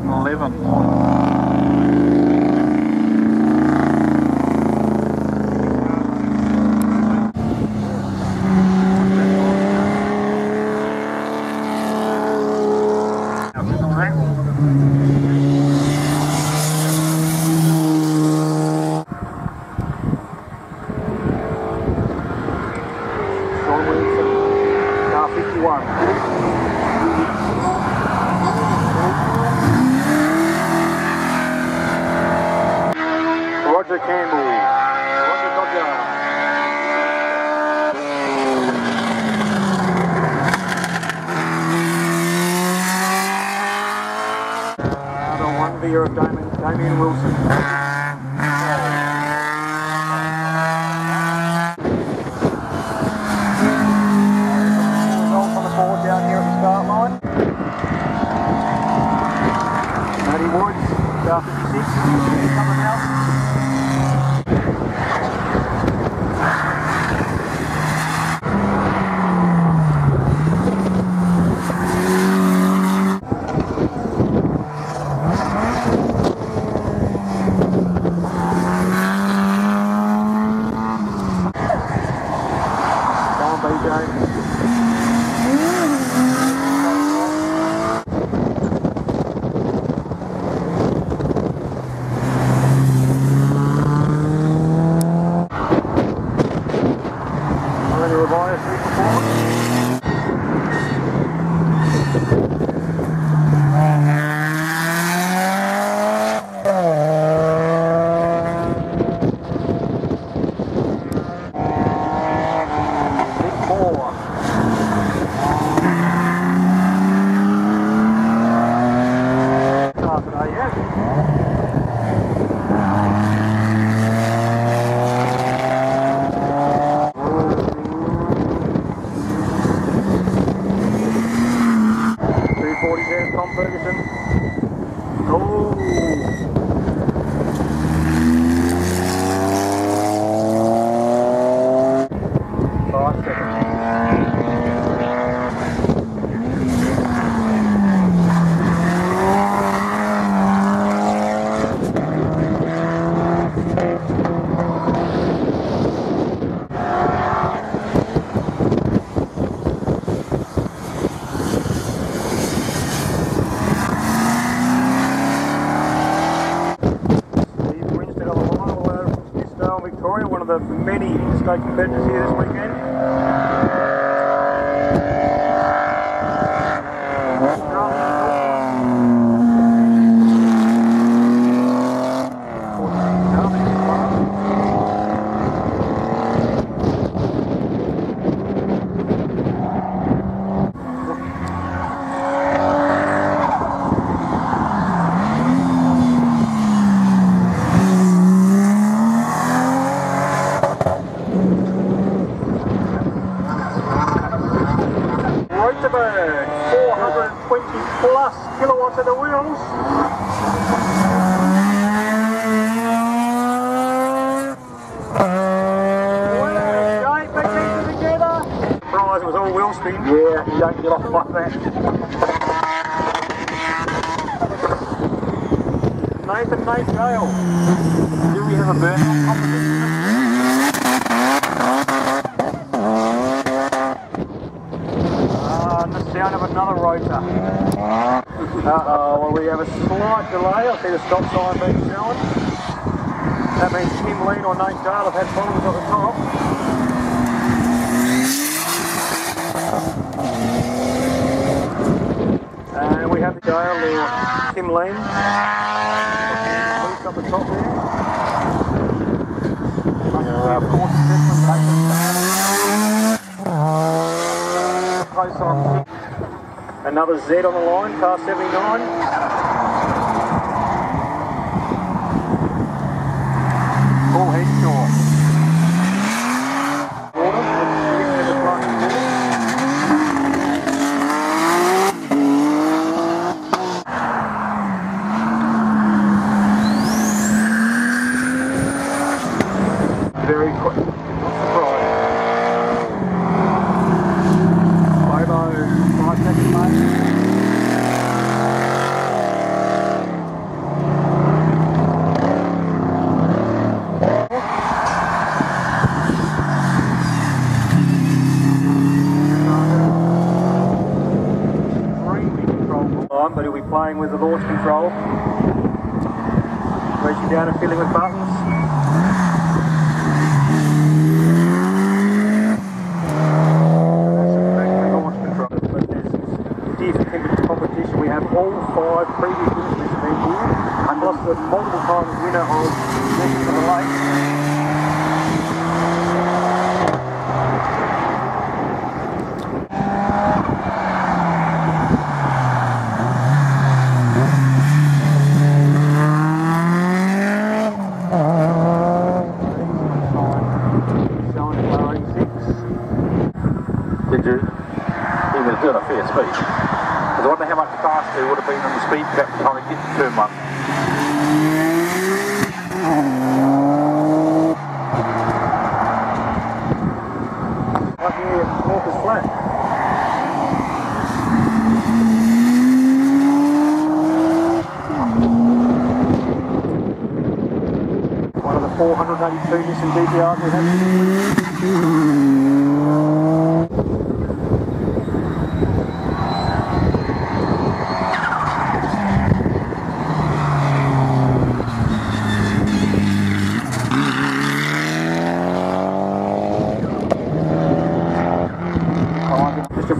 111. Beer of Damien Wilson. Results on the board down here at the start line. Matty Woods, star 56, coming Tom Ferguson. Oh! Nice one of the many interstate competitors here this weekend. Yeah, you don't get off like that. Nathan Gale. Do we have a burn on top of it? And the sound of another rotor. Well, we have a slight delay. I see the stop sign being shown. That means Kim Lean or Nathan Gale have had problems at the top. And we have Tim Lane. Up the top there. Close on. Another Z on the line, car 79. All head short. But he'll be playing with the launch control, reaching down and fiddling with buttons.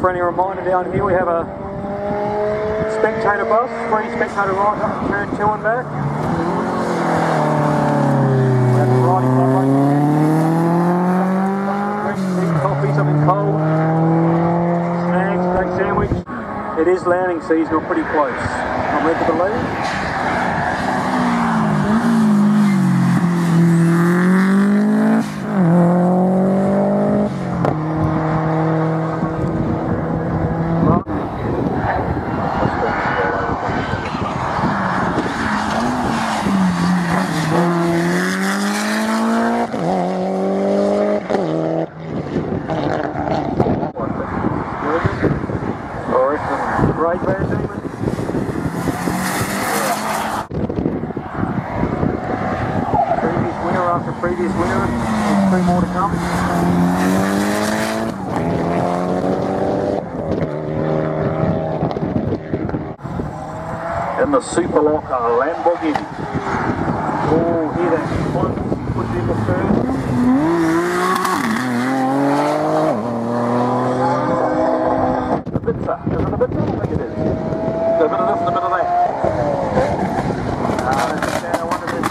For any reminder, down here we have a spectator bus, free spectator ride up to turn 2 and back. We have a riding club right here. Drink coffee, something cold, snacks, steak sandwich. It is landing season, we're pretty close, I'm led to believe. The super locker Lamborghini. Oh, hear that one put in the third. The bitzer. Is it the bitzer? I don't think it is. There's a bit of this and a bit of that. I wonder if there's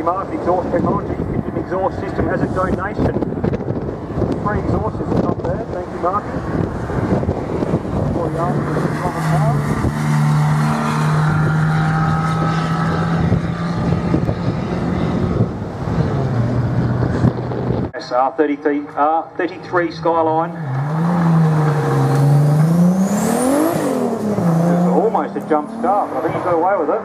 Mark, exhaust technology, engine exhaust system as a donation. Free exhaust system, not bad. Thank you, Mark. For the car. That's R33 Skyline. It's almost a jump start, but I think he's got away with it.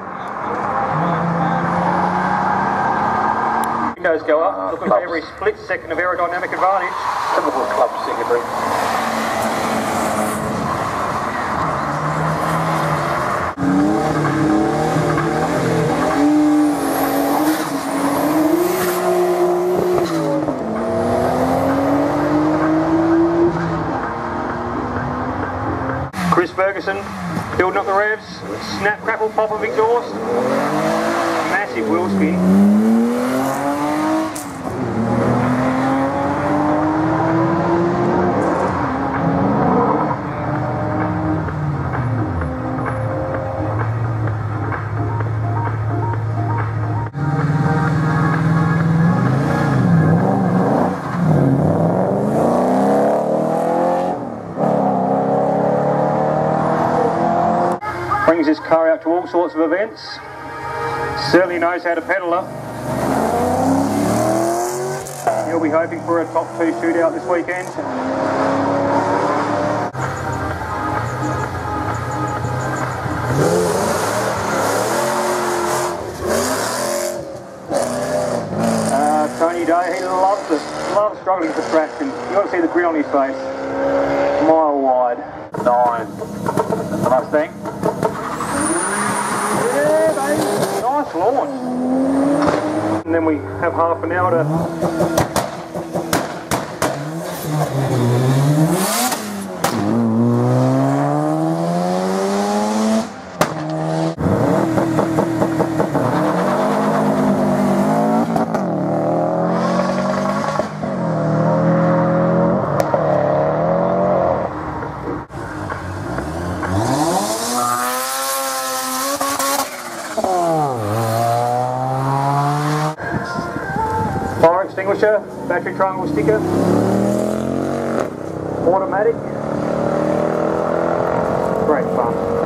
Go up, looking for every split second of aerodynamic advantage. Typical club secondary. Chris Ferguson, building up the revs, snap, crackle, pop of exhaust, massive wheel spin. His car out to all sorts of events. Certainly knows how to pedal her. He'll be hoping for a top 2 shootout this weekend. Tony Day, a lot of struggling for traction. You've got to see the grin on his face. Mile wide. 9. Mustang. Yeah, baby. Nice launch. And then we have half an hour to... Battery triangle sticker, automatic, great fun.